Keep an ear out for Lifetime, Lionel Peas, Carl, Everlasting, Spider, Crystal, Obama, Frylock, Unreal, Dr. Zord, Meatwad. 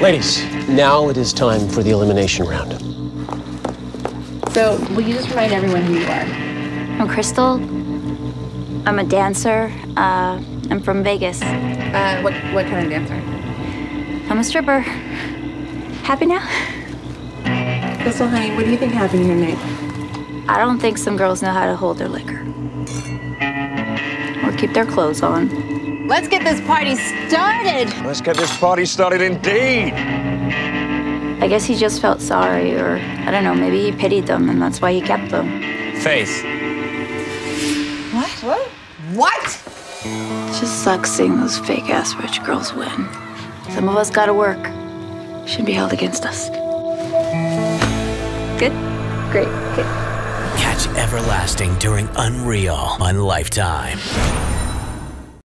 Ladies, now it is time for the elimination round. So, will you just remind everyone who you are? I'm Crystal. I'm a dancer. I'm from Vegas. What kind of dancer? I'm a stripper. Happy now? Crystal, honey, what do you think happened here tonight? I don't think some girls know how to hold their liquor. Or keep their clothes on. Let's get this party started! Let's get this party started indeed! I guess he just felt sorry, or I don't know, maybe he pitied them and that's why he kept them. Faith. What? What? What? It just sucks seeing those fake-ass rich girls win. Some of us gotta work. Shouldn't be held against us. Good? Great. Okay. Catch Everlasting during Unreal on Lifetime.